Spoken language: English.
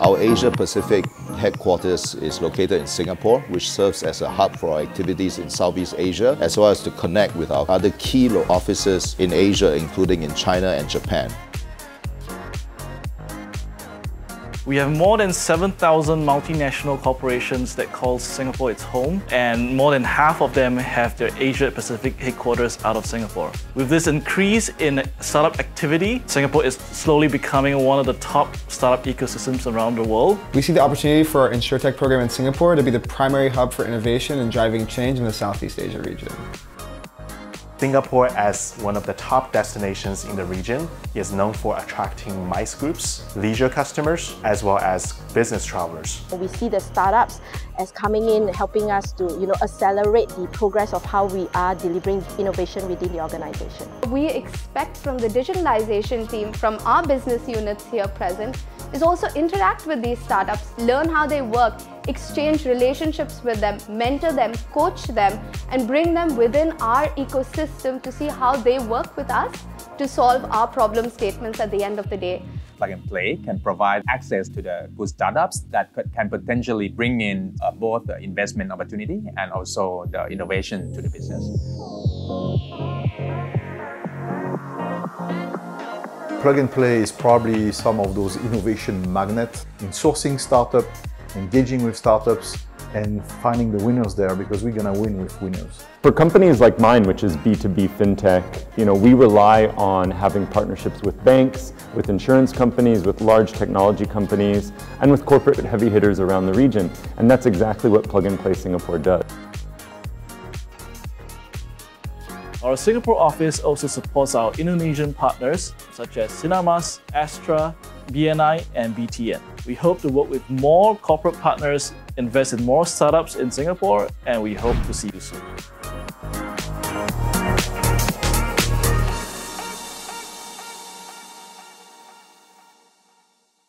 Our Asia Pacific headquarters is located in Singapore, which serves as a hub for our activities in Southeast Asia, as well as to connect with our other key offices in Asia, including in China and Japan. We have more than 7,000 multinational corporations that call Singapore its home, and more than half of them have their Asia Pacific headquarters out of Singapore. With this increase in startup activity, Singapore is slowly becoming one of the top startup ecosystems around the world. We see the opportunity for our InsurTech program in Singapore to be the primary hub for innovation and driving change in the Southeast Asia region. Singapore, as one of the top destinations in the region, is known for attracting MICE groups, leisure customers, as well as business travelers. We see the startups as coming in, helping us to accelerate the progress of how we are delivering innovation within the organization. We expect from the digitalization team, from our business units here present, is also interact with these startups, learn how they work, exchange relationships with them, mentor them, coach them, and bring them within our ecosystem to see how they work with us to solve our problem statements at the end of the day. Plug and Play can provide access to the good startups that can potentially bring in both the investment opportunity and also the innovation to the business. Plug and Play is probably some of those innovation magnets in sourcing startups, engaging with startups, and finding the winners there, because we're going to win with winners. For companies like mine, which is B2B FinTech, we rely on having partnerships with banks, with insurance companies, with large technology companies, and with corporate heavy hitters around the region. And that's exactly what Plug and Play Singapore does. Our Singapore office also supports our Indonesian partners such as Sinarmas, Astra, BNI and BTN. We hope to work with more corporate partners, invest in more startups in Singapore, and we hope to see you soon.